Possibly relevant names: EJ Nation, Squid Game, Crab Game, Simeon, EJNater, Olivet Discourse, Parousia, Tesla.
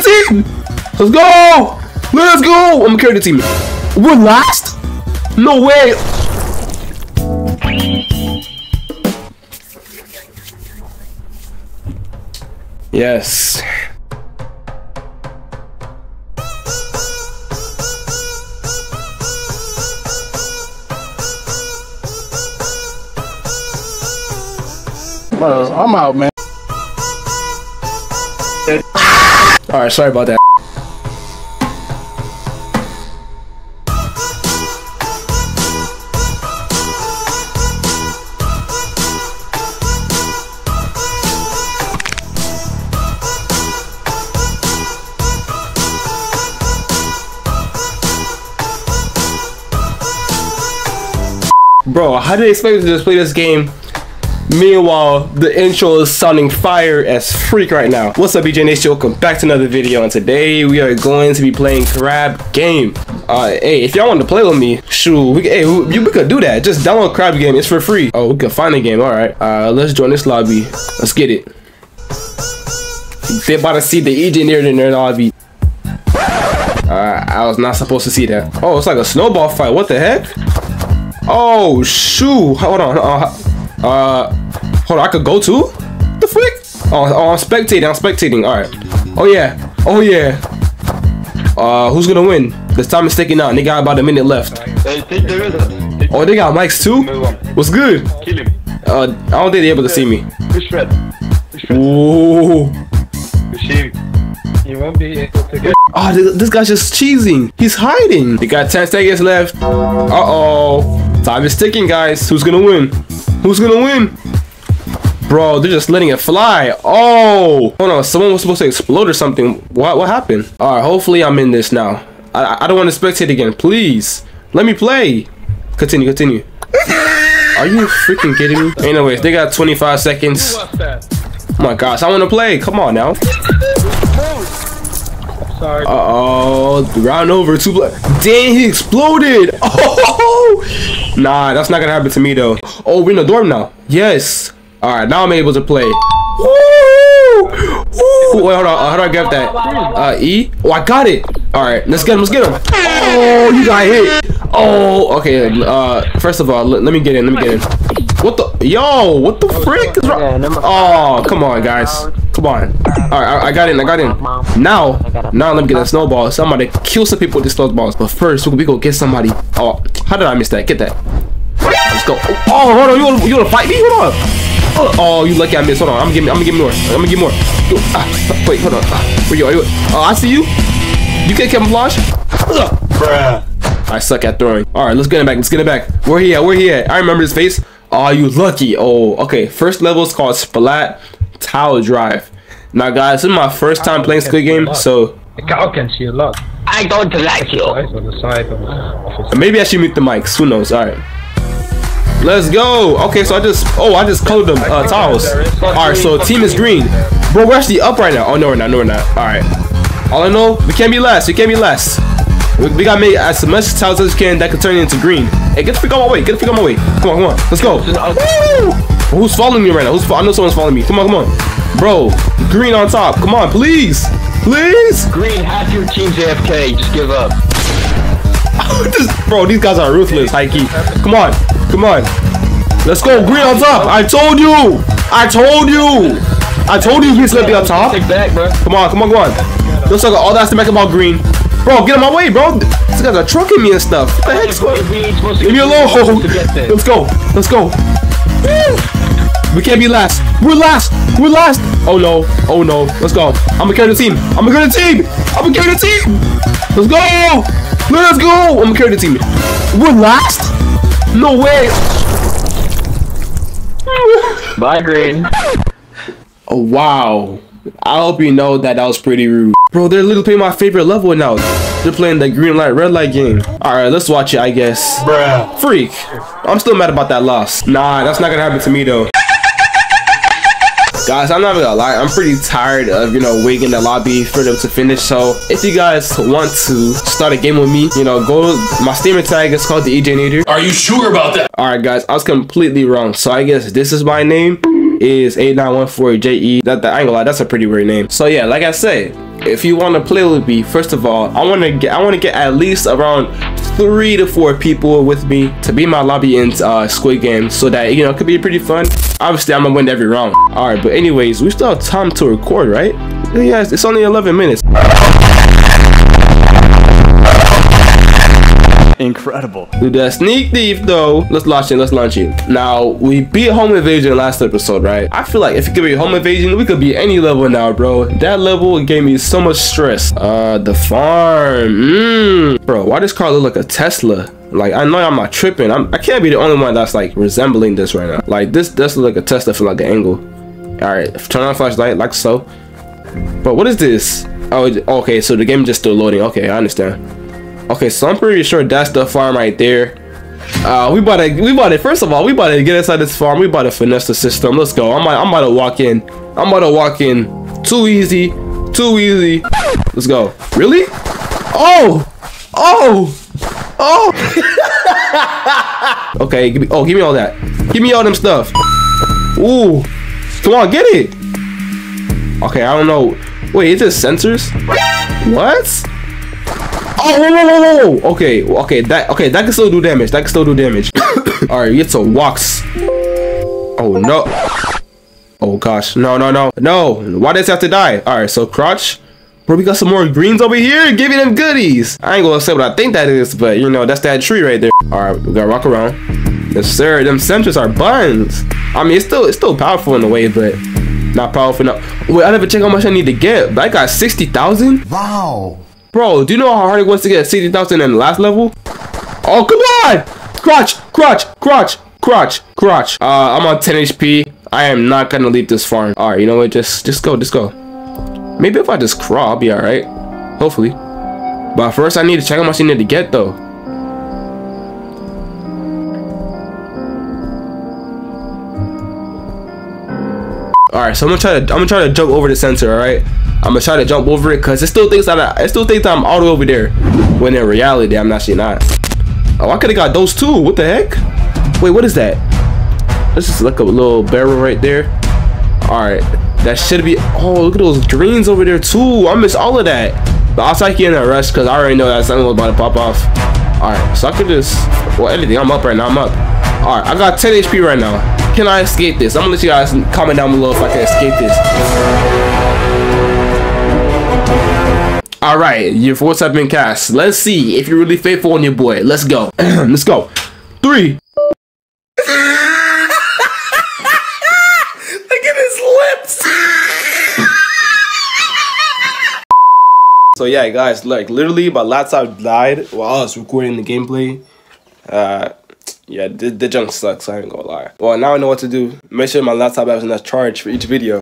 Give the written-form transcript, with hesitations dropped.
the team. Let's go. Let's go. I'm gonna carry the team. We're last? No way. Yes. Bro, I'm out, man. Alright, sorry about that. Bro, how did they expect me to just play this game? Meanwhile, the intro is sounding fire as freak right now. What's up, EJ Nation? Welcome back to another video, and today we are going to be playing Crab Game. Hey, if y'all want to play with me, shoot, we could do that. Just download Crab Game, it's for free. Oh, we can find a game, alright. Let's join this lobby. Let's get it. They about to see the EJNater in their lobby. I was not supposed to see that. Oh, it's like a snowball fight, what the heck? Oh, shoot, hold on. Hold on, I could go too? What the frick? Oh, I'm spectating, alright. Oh yeah. Who's gonna win? The time is ticking out and they got about a minute left. Oh, they got mics too? What's good? I don't think they're able to see me. Ooh. Oh, this guy's just cheesing. He's hiding. They got 10 seconds left. Uh-oh. Time is ticking, guys. Who's gonna win? Who's gonna win? Bro, they're just letting it fly. Oh! Hold on, someone was supposed to explode or something. What happened? Alright, hopefully I'm in this now. I don't want to spectate again. Please. Let me play. Continue. Are you freaking kidding me? Anyways, they got 25 seconds. Oh my gosh, I want to play. Come on now. Uh-oh, round over. Dang, he exploded. Oh, nah, that's not gonna happen to me though. Oh, we're in the dorm now. Yes. All right, now I'm able to play. Woo! Woo! Wait, hold on. How do I get that? E. Oh, I got it. All right, let's get him. Oh, you got hit. Oh, okay. First of all, let me get in. What the? Yo, what the frick is wrong? Oh, come on, guys. Come on. All right, I got in. Now let me get that snowball. Somebody kill some people with these snowballs. But first, we go get somebody. Oh, how did I miss that? Get that. Let's go. Oh, hold on. You wanna fight me? Hold on. Oh, you lucky I missed. Hold on. I'm gonna get more. Wait, hold on. Where you are? I see you. You can't camouflage. Bruh. I suck at throwing. All right, let's get it back. Where he at? I remember his face. Oh, you lucky. Oh, okay. First level is called Splat Tile Drive. Now, guys, this is my first time playing Squid Game, so I can see a lot. I don't like you. Maybe I should mute the mics. Who knows? All right, let's go. Okay, so I just colored them tiles. All right, so team is green. Bro, we're actually up right now. Oh no, we're not. All right. All I know, we can't be last. We gotta make as much tiles as we can that can turn into green. Hey, get the freak out my way. Come on. Let's go. Woo! Who's following me right now? I know someone's following me. Come on. Bro, green on top. Come on, please. Green, half your team's AFK. Just give up. Bro, these guys are ruthless, Heike. Come on. Let's go, green on top. I told you. I told you he's gonna be on top. Come on. Looks like all that's to make about green. Bro, get out of my way, bro. These guys are trucking me and stuff. What the heck's going on? Leave me alone. Let's go. We can't be last. We're last. Oh no. Let's go. I'm gonna carry the team. Let's go. I'm gonna carry the team. We're last? No way. Bye, green. Oh, wow. I hope you know that was pretty rude. Bro, they're literally playing my favorite level now. They're playing the green light, red light game. Alright, let's watch it, I guess. Bruh. Freak. I'm still mad about that loss. Nah, that's not gonna happen to me, though. Guys, I'm not gonna lie. I'm pretty tired of, waiting in the lobby for them to finish. So, if you guys want to start a game with me, go. My Steam tag is called the EJNater. Are you sure about that? Alright, guys. I was completely wrong. So, I guess this is my name. Is 8914JE. I ain't gonna lie, that's a pretty weird name. So yeah, like I said, if you want to play with me, first of all, I want to get at least around 3 to 4 people with me to be my lobby in Squid Game, so that, you know, it could be pretty fun. Obviously, I'm gonna win every round. All right, but anyways, we still have time to record, right? Yeah, it's only 11 minutes. Incredible. Do that sneak thief though. Let's launch it. Now, we beat home invasion last episode, right? I feel like if it could be home invasion, we could be any level now, bro. That level gave me so much stress. The farm. Bro, why does car look like a Tesla? Like, I know I'm not tripping. I can't be the only one that's like resembling this right now. Like, this does look like a Tesla from like an angle. All right, turn on flashlight like so. But what is this? Oh, okay, so the game just still loading. Okay, I understand. Okay, so I'm pretty sure that's the farm right there. We bought it. First of all, we bought it. Get inside this farm. We bought a finesse the system. Let's go. I'm about to walk in. Too easy. Let's go. Really? Oh. Okay. Give me all that. Give me all them stuff. Ooh. Come on, get it. Okay, I don't know. Wait, is this sensors? What? Oh, whoa. Okay, that can still do damage. All right, get some walks. Oh, no. Oh, gosh. No. Why does it have to die? All right, so crouch. Bro, we got some more greens over here. Give me them goodies. I ain't gonna say what I think that is, but, you know, that's that tree right there. All right, we gotta walk around. Yes, sir. Them sensors are buns. I mean, it's still powerful in a way, but not powerful enough. Wait, I never checked how much I need to get, but I got 60,000? Wow. Bro, do you know how hard it was to get 60,000 in the last level? Oh, come on! Crotch. I'm on 10 HP. I am not gonna leave this farm. All right, you know what? Just go. Maybe if I just crawl, I'll be all right. Hopefully. But first, I need to check how much I need to get, though. All right, so I'm gonna try to jump over the sensor. All right. I'm gonna try to jump over it because it still thinks that I'm all the way over there. When in reality, I'm actually not. Oh, I could have got those two. What the heck? Wait, what is that? Let's just look up a little barrel right there. All right, that should be. Oh, look at those greens over there too. I miss all of that. But I'll take you in a rush because I already know that something was about to pop off. All right, so I could just. Well, everything. I'm up right now. All right, I got 10 HP right now. Can I escape this? I'm gonna let you guys comment down below if I can escape this. All right, your votes have been cast. Let's see if you're really faithful on your boy. Let's go. Let's go. 3. Look at his lips. So yeah, guys, like literally my laptop died while I was recording the gameplay. Yeah, the junk sucks, I ain't gonna lie. Well, now I know what to do. Make sure my laptop has enough charge for each video.